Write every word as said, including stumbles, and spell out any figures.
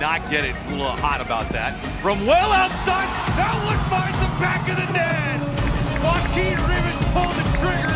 not get it. Gula hot about that. From well outside, that one finds the back of the net. Joaquín Rivas pulled the trigger.